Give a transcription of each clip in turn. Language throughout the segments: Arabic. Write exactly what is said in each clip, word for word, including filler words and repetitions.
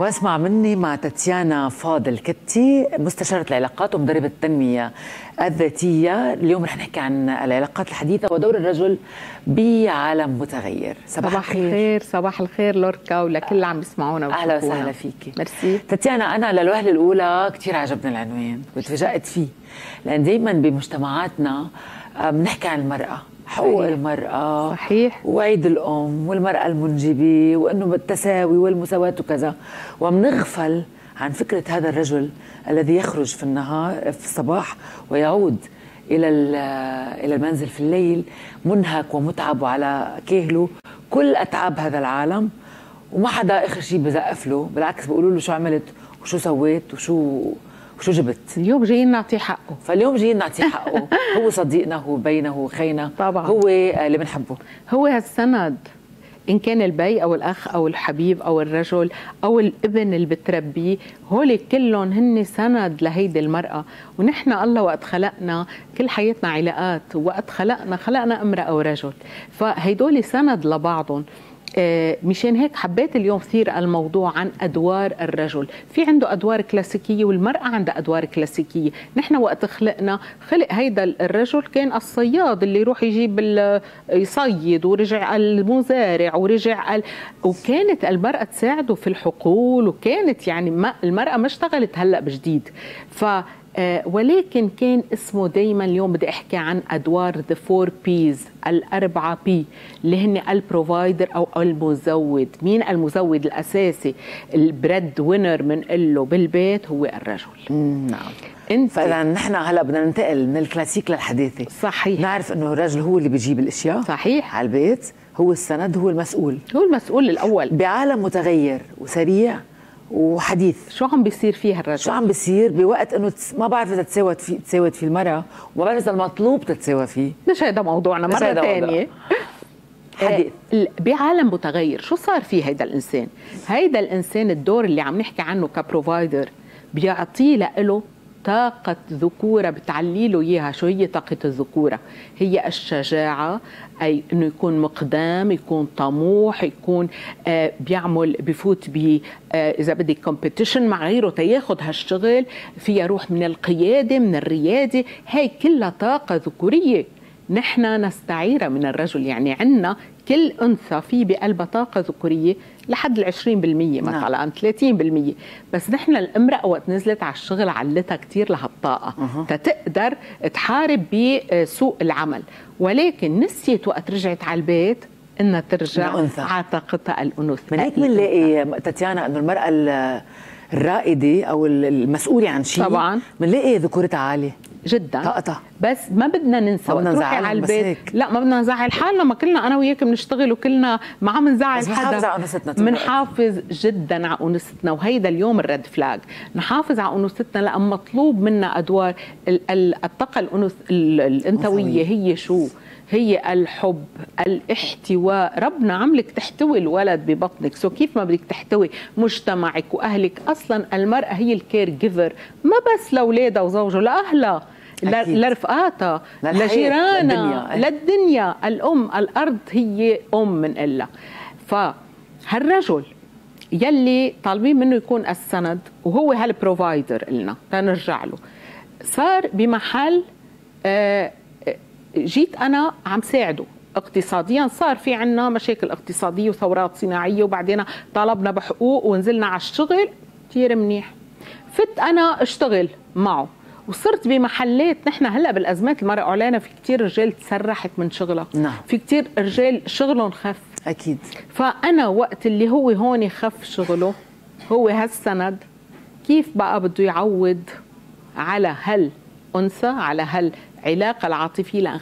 واسمع مني مع تاتيانا فاضل كتي، مستشارة العلاقات ومدربة التنمية الذاتية. اليوم رح نحكي عن العلاقات الحديثة ودور الرجل بعالم متغير. صباح, صباح الخير. الخير صباح الخير لوركا ولكل اللي عم يسمعونا. اهلا وسهلا فيكي. ميرسي تاتيانا، انا للوهلة الاولى كثير عجبني العنوان وتفاجأت فيه، لان دائما بمجتمعاتنا بنحكي عن المرأة، حقوق المرأة صحيح، وعيد الأم والمرأة المنجبة وأنه بالتساوي والمساواة وكذا، ومنغفل عن فكرة هذا الرجل الذي يخرج في النهار في الصباح ويعود إلى إلى المنزل في الليل منهك ومتعب وعلى كاهله كل أتعاب هذا العالم، وما حدا آخر شيء بزقف له، بالعكس بيقولوا له شو عملت وشو سويت وشو شو جبت. اليوم جايين نعطيه حقه، فاليوم جايين نعطيه حقه. هو صديقنا، هو بينا، هو خينا طبعا، هو اللي بنحبه، هو هالسند، إن كان البي أو الأخ أو الحبيب أو الرجل أو الابن اللي بتربيه، هول كلهم هن سند لهيدي المرأة. ونحن الله وقت خلقنا كل حياتنا علاقات، وقت خلقنا خلقنا امرأة ورجل، فهيدول سند لبعضهم. مشان هيك حبيت اليوم كثير الموضوع عن أدوار الرجل. في عنده أدوار كلاسيكية والمرأة عندها أدوار كلاسيكية. نحن وقت خلقنا خلق هيدا الرجل كان الصياد اللي يروح يجيب يصيد، ورجع المزارع، ورجع ال... وكانت المرأة تساعده في الحقول، وكانت يعني ما المرأة ما اشتغلت هلأ بجديد. ف ولكن كان اسمه دايما، اليوم بدي احكي عن ادوار ذا فور بيز، الاربعه بي، اللي هن البروفايدر او المزود. مين المزود الاساسي؟ البريد وينر بنقول له بالبيت هو الرجل. نعم. انت فاذا نحن هلا بدنا ننتقل من الكلاسيك للحديثه. صحيح. نعرف انه الرجل هو اللي بيجيب الاشياء، صحيح، على البيت، هو السند، هو المسؤول، هو المسؤول الاول بعالم متغير وسريع وحديث. شو عم بيصير فيها الرجل؟ شو عم بيصير بوقت انه تس... ما بعرف اذا تساوت في تساوت في المراه، وما بعرف اذا المطلوب تتساوى فيه. مش هيدا موضوعنا مره ثانيه. حديث بعالم متغير، شو صار فيه هيدا الانسان؟ هيدا الانسان الدور اللي عم نحكي عنه كبروفايدر بيعطيه لإله طاقة ذكورة، بتعلي له اياها. شو هي طاقة الذكورة؟ هي الشجاعة، اي انه يكون مقدام، يكون طموح، يكون آه بيعمل بفوت ب آه اذا بدك كومبيتيشن مع غيره تياخذ هالشغل، فيها روح من القيادة، من الريادة، هي كلها طاقة ذكورية نحن نستعيرها من الرجل. يعني عندنا كل انثى في بقلبها طاقه ذكوريه لحد ال عشرين بالمية مثلا، ثلاثين بالمية، بس نحن الامراه وقت نزلت على الشغل علتها كثير لهالطاقه تتقدر تحارب بسوق العمل، ولكن نسيت وقت رجعت على البيت انها ترجع على طاقتها الانوثه. من هيك بنلاقي تاتيانا انه المراه الرائده او المسؤوله عن شيء طبعا بنلاقي ذكورتها عاليه جدا طاقتها. بس ما بدنا ننسى وقت نروحي على البيت، لا ما بدنا نزعل حالنا، ما كلنا انا وياك بنشتغل وكلنا ما عم نزعل حدا، بنحافظ جدا على انوثتنا. وهيدا اليوم الريد فلاج، نحافظ على انوثتنا، لان مطلوب منا ادوار الطاقه الانوث الانثويه. هي شو هي؟ الحب، الاحتواء. ربنا عملك تحتوي الولد ببطنك، سو كيف ما بدك تحتوي مجتمعك واهلك؟ اصلا المراه هي الكير جيفر، ما بس لاولادها وزوجها، لاهلها، لرفقاتها، لجيرانها، للدنيا. الام، الارض هي ام من إلا. فهالرجل يلي طالبين منه يكون السند وهو هالبروفايدر لنا، تنرجع له، صار بمحل آه جيت أنا عم ساعده اقتصاديا. صار في عنا مشاكل اقتصادية وثورات صناعية، وبعدين طلبنا بحقوق ونزلنا على الشغل، كثير منيح. فت أنا اشتغل معه وصرت بمحلات. نحن هلا بالأزمات المرأة أعلانة، في كثير رجال تسرحت من شغلها، نعم. في كثير رجال شغلهم خف، أكيد. فأنا وقت اللي هو هون خف شغله، هو هالسند، كيف بقى بده يعود على هل أنثى، على هل علاقة العاطفية؟ لأ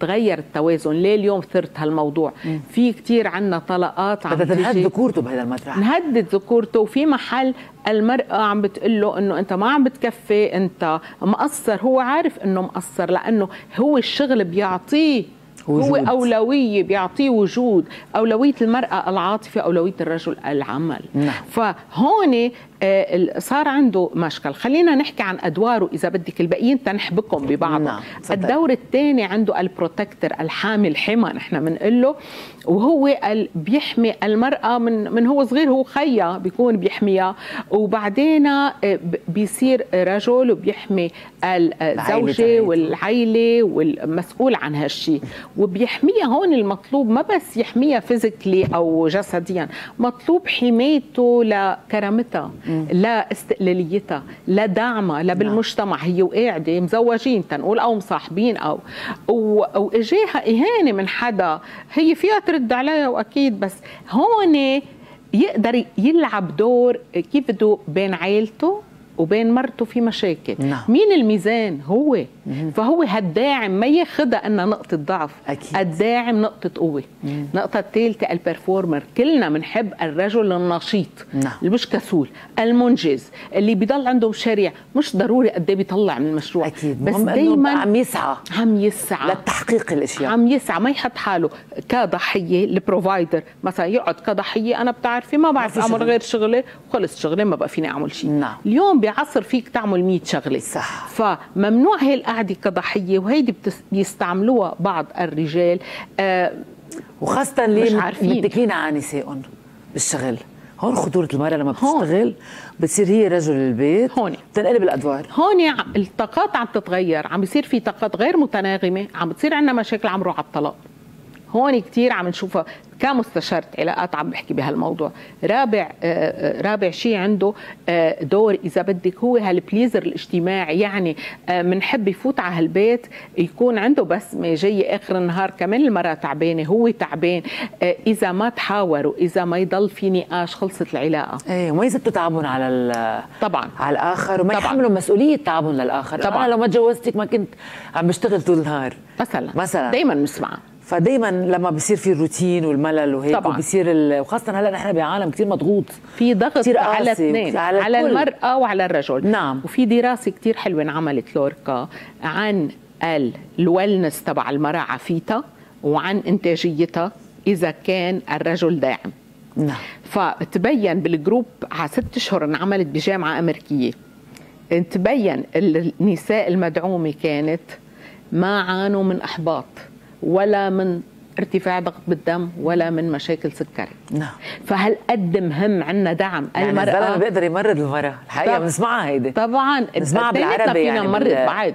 تغير التوازن. ليه اليوم ثرت هالموضوع؟ مم. في كتير عنا طلقات عم بدها تنهد ذكورته بهذا المطرح، نهدد ذكورته. وفي محل المرأة عم بتقول له انه انت ما عم بتكفي، انت مقصر. هو عارف انه مقصر، لانه هو الشغل بيعطيه هو أولوية بيعطيه وجود، أولوية المرأة العاطفة، أولوية الرجل العمل. نعم. فهون صار عنده مشكل. خلينا نحكي عن أدواره إذا بدك، الباقيين تنحبكم ببعضهم. نعم. الدور الثاني عنده البروتكتر، الحامل حمى نحن بنقول له، وهو بيحمي المرأة من من هو صغير، هو خيا بيكون بيحميها، وبعدين بيصير رجل وبيحمي الزوجة والعائلة والمسؤول عن هالشيء، وبيحميها. هون المطلوب ما بس يحميها فيزيكلي أو جسديا، مطلوب حمايته لكرامتها، لا استقلاليتها، لا دعمها، لا بالمجتمع هي وقاعدة مزوجين تنقول أو مصاحبين أو وإجاها إهانة من حدا، هي فيها ترد عليها وأكيد، بس هون يقدر يلعب دور كيف بده بين عائلته وبين مرته في مشاكل. نعم. مين الميزان؟ هو. مم. فهو هالداعم ما ياخدها انها نقطة ضعف، أكيد. الداعم نقطة قوة. مم. نقطة الثالثة البرفورمر، كلنا بنحب الرجل النشيط. نعم. اللي مش كسول، المنجز، اللي بيضل عنده مشاريع، مش ضروري قد ايه بيطلع من المشروع، أكيد. بس دايما عم يسعى عم يسعى لتحقيق الاشياء، عم يسعى، ما يحط حاله كضحية. البروفايدر مثلا يقعد كضحية، انا بتعرفي ما بعرف اعمل غير شغلي، وخلص شغلي ما بقى فيني اعمل شيء. نعم. اليوم بعصر فيك تعمل مية شغله، صح. فممنوع هي القعده كضحيه، وهيدي بيستعملوها بعض الرجال، آه وخاصه اللي متكلين على نسائهم بالشغل. هون خطوره المراه لما بتشتغل بتصير هي رجل البيت، هون بتنقلب الادوار، هون الطاقات عم تتغير، عم بيصير في طاقات غير متناغمه، عم بتصير عندنا مشاكل، عم نروح على الطلاق. هون كثير عم نشوفها كمستشارة علاقات عم بحكي بهالموضوع. رابع رابع شيء عنده دور إذا بدك هو هالبليزر الاجتماعي، يعني بنحب يفوت على هالبيت يكون عنده بس ما جاي آخر النهار، كمان المرأة تعبانة، هو تعبان، إذا ما تحاوروا، إذا ما يضل في نقاش، خلصت العلاقة. إيه، وما يزبطوا تعبهم على طبعا على الآخر، وما يحملوا مسؤولية تعبهم للآخر. طبعا أنا لو ما تجوزتك ما كنت عم بشتغل طول النهار مثلا مثلا، دايما بنسمعها. فدايما لما بيصير في الروتين والملل وهيك وبيصير ال... وخاصه هلا نحن بعالم كثير مضغوط، في ضغط على اثنين، على, على المراه وعلى الرجل. نعم. وفي دراسه كثير حلوه انعملت لوركا عن الويلنس تبع المراه، عافيتها، وعن انتاجيتها اذا كان الرجل داعم. نعم. فتبين بالجروب على ست اشهر انعملت بجامعه امريكيه، تبين النساء المدعومه كانت ما عانوا من احباط ولا من ارتفاع ضغط بالدم ولا من مشاكل سكري. نعم. فهل قد مهم عنا دعم المرأة؟ يعني الزلمة بيقدر يمرض المرأة، الحقيقة بنسمعها هيدي. طبعا بنسمعها بالعربي، فينا يعني نمرض بعض،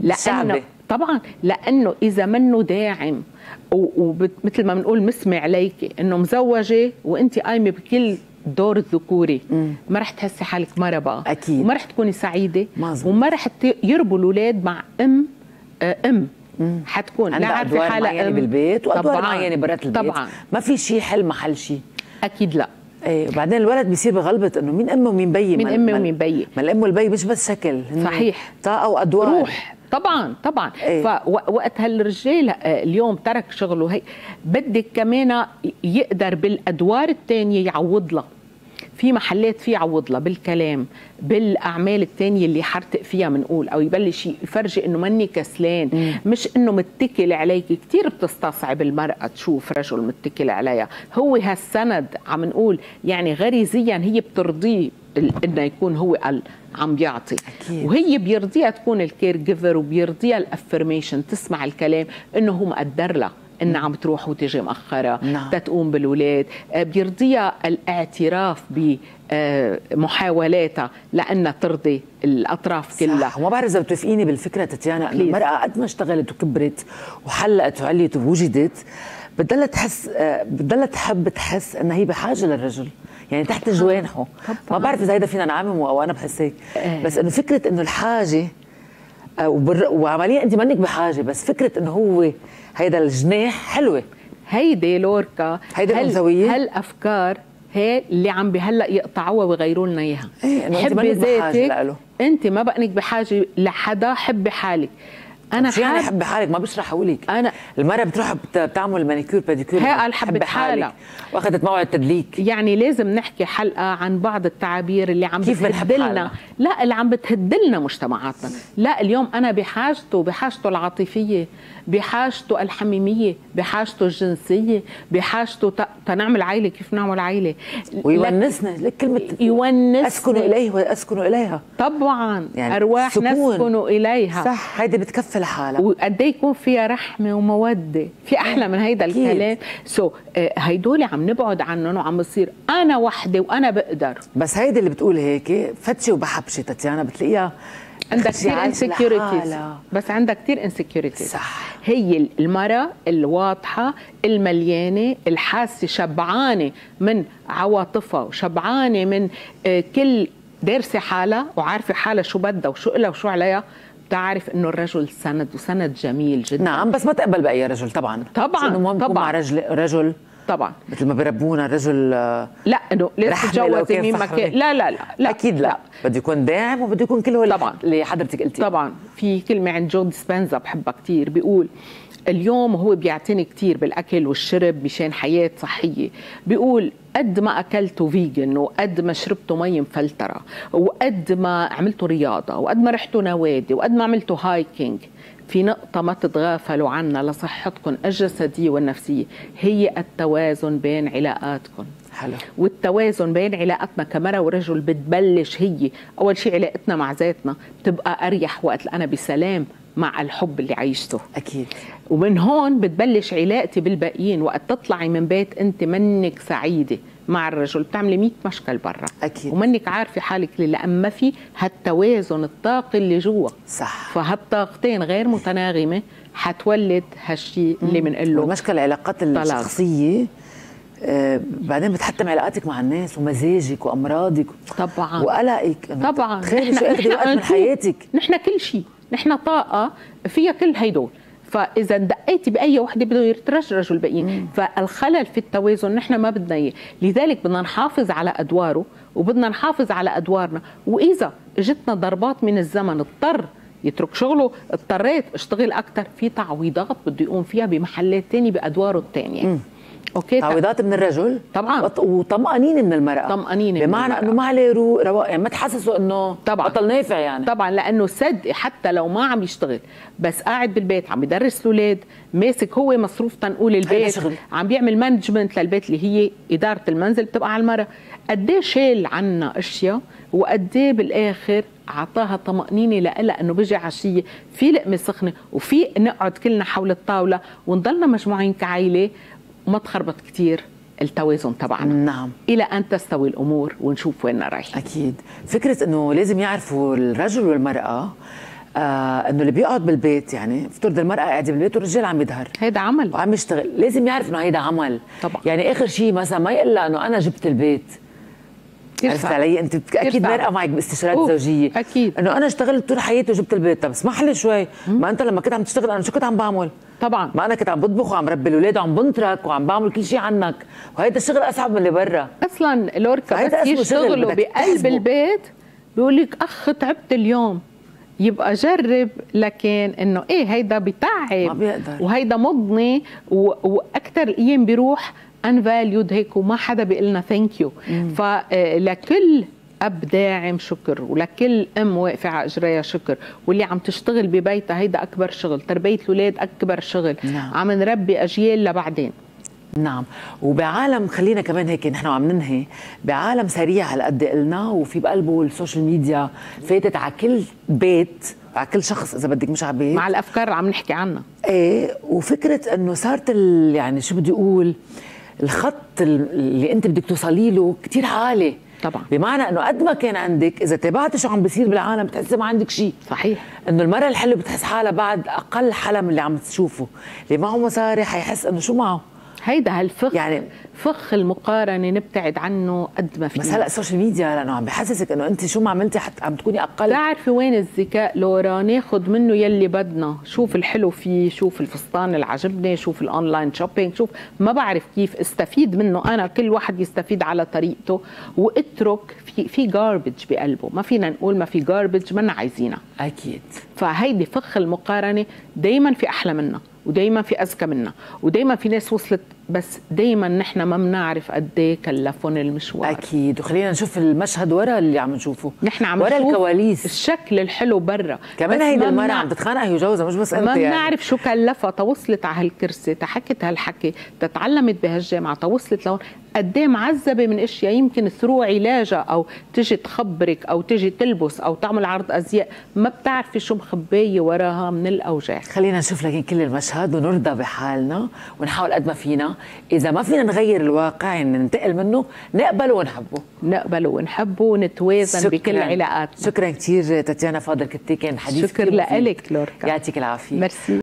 لأنه طبعا لأنه إذا منه داعم، ومثل ما بنقول مسمع عليكي إنه مزوجة وأنت قايمة بكل الدور الذكوري، مم. ما رح تحسي حالك مرة بقى، أكيد، وما رح تكوني سعيدة، مزبوط. وما رح يربوا الأولاد مع أم آه أم حتكون لا عارفه حالها بالبيت، وادوار معينه برات البيت، طبعا ما في شيء حل محل شيء، اكيد لا. ايه، وبعدين الولد بيصير بغلبه انه مين امه ومين بيه، مين امه ومين بيه، ما الام والبي مش بس شكل، صحيح، طاقه وادوار، روح، طبعا طبعا. ايه. فوقت هالرجال اليوم ترك شغله، هي بدك كمان يقدر بالادوار الثانيه يعوض لها، في محلات في يعوض لها بالكلام، بالاعمال الثانيه اللي حرتق فيها بنقول، او يبلش يفرجي انه ماني كسلان، مش انه متكل عليكي. كثير بتستصعب المراه تشوف رجل متكل عليها، هو هالسند عم نقول يعني غريزيا هي بترضيه انه يكون هو عم بيعطي، أكيد. وهي بيرضيها تكون الكير جيفر، وبيرضيها الافرميشن، تسمع الكلام انه هو مقدر لها انها عم تروح وتجي مؤخره، نعم. تتقوم بالولاد، بيرضيها الاعتراف بمحاولاتها لانها ترضي الاطراف كلها. وما بعرف اذا بتوافقيني بالفكره تاتيانا، انه المراه قد ما اشتغلت وكبرت وحلقت وعليت ووجدت، بتضلها تحس بتضلها تحب تحس انها هي بحاجه للرجل، يعني تحت جوانحه. ما بعرف اذا هيدا فينا نعممه او انا بحسيك، بس انه فكره انه الحاجه وعمليا انت منك بحاجه، بس فكره انه هو هيدا الجناح حلوه، هيدي لوركا، هيدي الانثويه، هالافكار هي اللي عم بهلا يقطعوها ويغيروا لنا اياها. حبي ذاتك انت، ما بقنك بحاجه لحدا، حبي حالك. انا حابه يعني حب حالك ما بشرح حواليك. انا المراه بتروح بتعمل مانيكير باديكير هي حبت حالها واخذت موعد تدليك. يعني لازم نحكي حلقه عن بعض التعابير اللي عم بتهدلنا، لا اللي عم بتهدلنا مجتمعاتنا. لا اليوم انا بحاجته، بحاجته العاطفيه، بحاجته الحميميه، بحاجته الجنسيه، بحاجته تنعمل عائله كيف نعمل عائله ويونسنا. كلمه يونسنا اسكن اليه واسكن اليها طبعا يعني ارواح نسكن اليها. صح، هيدي بتكفي لحالها وقد ايه يكون فيها رحمه وموده، في احلى من هيدا الكلام. سو هيدول عم نبعد عنهم وعم بصير انا وحده وانا بقدر. بس هيدي اللي بتقول هيك فتشه وبحبشه تاتيانا بتلاقيها عندها كثير انسكيورتيز، بس عندها كثير انسكيورتيز. صح، هي المراه الواضحه المليانه الحاسه شبعانه من عواطفها وشبعانه من كل دارسه حالها وعارفه حالها شو بدها وشو إلها وشو عليها. بتعرف انه الرجل سند وسند جميل جدا. نعم، بس ما تقبل باي رجل طبعا. طبعا مهم طبعا مع رجل رجل طبعا مثل ما بربونا رجل. لا انه لازم تتجوز مين ما كان. لا لا لا لا اكيد لا, لا. بده يكون داعم وبده يكون كله طبعا اللي حضرتك قلتي. طبعا في كلمه عند جو ديسبنزا بحبها كثير، بيقول اليوم هو بيعتني كثير بالاكل والشرب مشان حياه صحيه، بيقول قد ما اكلتوا فيجن وقد ما شربتوا مي مفلتره وقد ما عملتوا رياضه وقد ما رحتوا نوادي وقد ما عملتوا هايكينج، في نقطة ما تتغافلوا عنها لصحتكم الجسدية والنفسية، هي التوازن بين علاقاتكم. حلو. والتوازن بين علاقتنا كمرأة ورجل بتبلش هي، أول شيء علاقتنا مع ذاتنا بتبقى أريح وقت أنا بسلام مع الحب اللي عايشته. أكيد. ومن هون بتبلش علاقتي بالباقيين. وقت تطلعي من بيت أنت منك سعيدة مع الرجل بتعملي مية مشكل برا. أكيد. ومنك عارفة حالك لأن ما في هالتوازن الطاقي اللي جوا. صح. فهالطاقتين غير متناغمة حتولد هالشيء اللي بنقله مشكل العلاقات الشخصية. آه بعدين بتحتم علاقاتك مع الناس ومزاجك وأمراضك طبعا وقلقك. طبعا تخيلي شو أخذي وقت من حياتك. نحن كل شيء، نحن طاقة فيها كل هيدول، فإذا دقيتي بأي وحدة بده يترجرجوا الباقيين، فالخلل في التوازن نحن ما بدنا إياه، لذلك بدنا نحافظ على أدواره وبدنا نحافظ على أدوارنا، وإذا اجتنا ضربات من الزمن اضطر يترك شغله، اضطريت اشتغل أكثر، في تعويضات بده يقوم فيها بمحلات ثانية بأدواره الثانية. اوكي، تعويضات من الرجل طبعا وطمأنينه من المرأة. طمأنينه بمعنى انه ما عليه رواق، يعني ما تحسسوا انه بطل نافع يعني. طبعا لانه صدق حتى لو ما عم يشتغل بس قاعد بالبيت عم يدرس الاولاد، ماسك هو مصروف تنقول البيت، عم بيعمل مانجمنت للبيت اللي هي اداره المنزل بتبقى على المرأة. قد ايه شال عنا اشياء وقد ايه بالاخر عطاها طمأنينة لها انه بيجي عشيه في لقمه سخنه وفي نقعد كلنا حول الطاوله ونضلنا مجموعين كعائله وما تخربط كثير التوازن تبعنا. نعم، الى ان تستوي الامور ونشوف وين رايحين. اكيد، فكره انه لازم يعرفوا الرجل والمراه آه انه اللي بيقعد بالبيت، يعني افترض المراه قاعده بالبيت والرجال عم يظهر، هيدا عمل وعم يشتغل، لازم يعرف انه هيدا عمل. طبعا يعني اخر شيء مثلا ما يقول لها انه انا جبت البيت. عرفت علي؟ انت اكيد مرقه معك باستشارات زوجيه. اكيد انه انا اشتغلت طول حياتي وجبت البيت. طب اسمح لي شوي، ما انت لما كنت عم تشتغل انا شو كنت عم بعمل؟ طبعا ما انا كنت عم بطبخ وعم ربي الاولاد وعم بنطرك وعم بعمل كل شيء عنك، وهيدا الشغل اصعب من اللي برا. اصلا لوركا بس يشتغلوا بقلب البيت بيقول لك اخ تعبت اليوم، يبقى جرب لكن انه ايه هيدا بتعب وهيدا مضني واكثر الايام بيروح unvalued هيك وما حدا بيقلنا ثانك يو. فلكل اب داعم شكر ولكل ام واقفه على اجريها شكر، واللي عم تشتغل ببيتها هيدا اكبر شغل، تربيه الاولاد اكبر شغل. نعم. عم نربي اجيال لبعدين. نعم، وبعالم خلينا كمان هيك نحن عم ننهي بعالم سريع هالقد قلنا وفي بقلبه السوشيال ميديا فاتت على كل بيت، على كل شخص اذا بدك مش على بيت، مع الافكار اللي عم نحكي عنها. ايه، وفكره انه صارت يعني شو بدي اقول الخط اللي انت بدك توصلي له كثير عالي. طبعا بمعنى انه قد ما كان عندك اذا تابعتي شو عم بيصير بالعالم بتحسي ما عندك شيء. صحيح، انه المرأة الحلوة بتحس حالها بعد اقل حلم اللي عم تشوفه، اللي معه مصاري حيحس انه شو معه؟ هيدا هالفخ يعني فخ المقارنه نبتعد عنه قد ما في. بس هلا السوشيال ميديا لانه عم بحسسك انه انت شو ما عملتي حتى عم تكوني اقل. بتعرفي وين الذكاء لورا؟ ناخذ منه يلي بدنا، شوف الحلو فيه، شوف الفستان اللي عجبني، شوف الاونلاين شوبينج، شوف ما بعرف كيف استفيد منه انا، كل واحد يستفيد على طريقته واترك في في جاربج بقلبه، ما فينا نقول ما في جاربج ما عايزينها. اكيد. فهيدي فخ المقارنه، دائما في احلى منا ودايما في أذكى منا ودايما في ناس وصلت، بس دايما نحن ما بنعرف قد ايه كلفون المشوار. اكيد. وخلينا نشوف المشهد ورا اللي عم نشوفه، نحن عم ورا الكواليس الشكل الحلو برا، كمان هيدي المرأة عم تتخانق هي وجوزها مش بس انت، ما بنعرف يعني شو كلفها توصلت على هالكرسي، تحكت هالحكي، تتعلمت بهالجامعة، توصلت لهون، قد ايه معذبة من اشياء يمكن ثرو علاجها، او تجي تخبرك او تجي تلبس او تعمل عرض ازياء، ما بتعرفي شو مخباية وراها من الاوجاع. خلينا نشوف لكن كل المشهد ونرضى بحالنا ونحاول قد ما فينا، إذا ما فينا نغير الواقع إن ننتقل منه، نقبله ونحبه. نقبله ونحبه ونتوازن بكل علاقاتنا. شكرا كثير تاتيانا فاضل، كنتي كان حديث كثير. شكرا لك لوركا، يعطيك العافية. ميرسي.